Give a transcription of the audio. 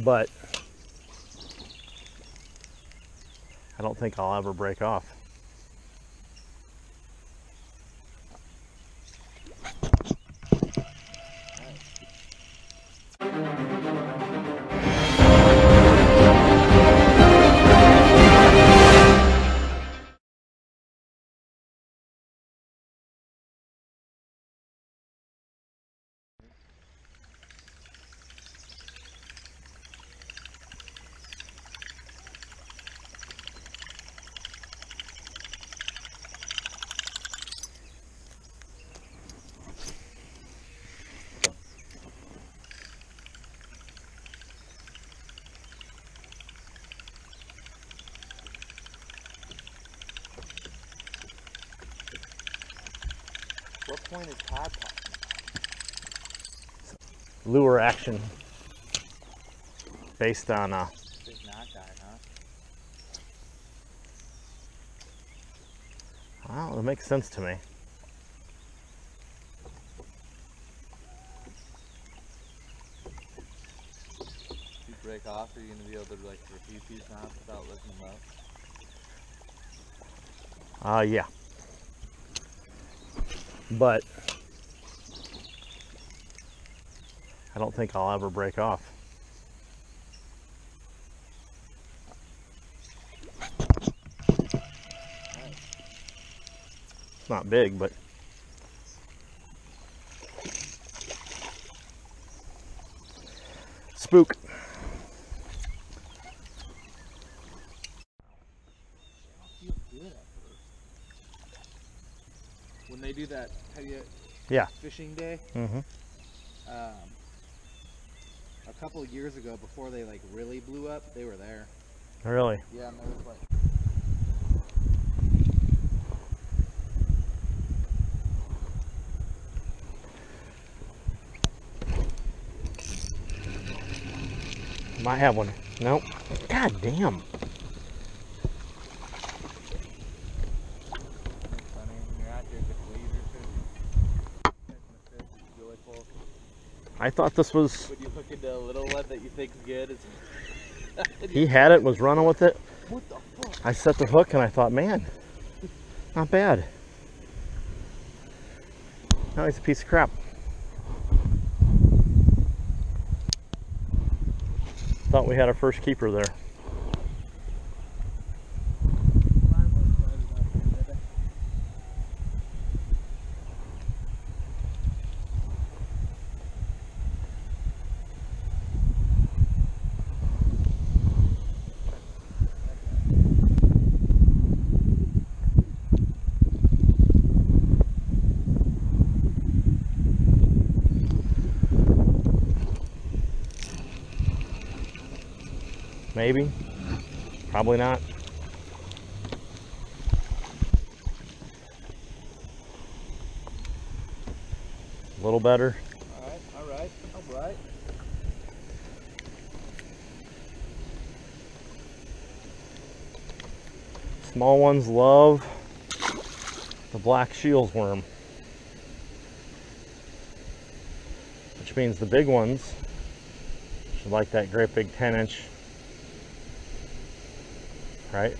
but I don't think I'll ever break off. What point is tide popping? Lure action based on It's not tide, huh? I don't know, it makes sense to me. If you break off, are you gonna be able to like repeat these knots without looking low? Yeah. But I don't think I'll ever break off. It's not big, but spook. When they do that fishing day, a couple of years ago, before they like really blew up, they were there. Really? Yeah, and there was like... Might have one. Nope. God damn. I thought this was... When you hook into a little one that you think's good, it's... He had it, was running with it. What the fuck? I set the hook and I thought, man, not bad. Now he's a piece of crap. Thought we had our first keeper there. Maybe, probably not. A little better. All right. Small ones love the black shield worm, which means the big ones should like that great big 10-inch. Right?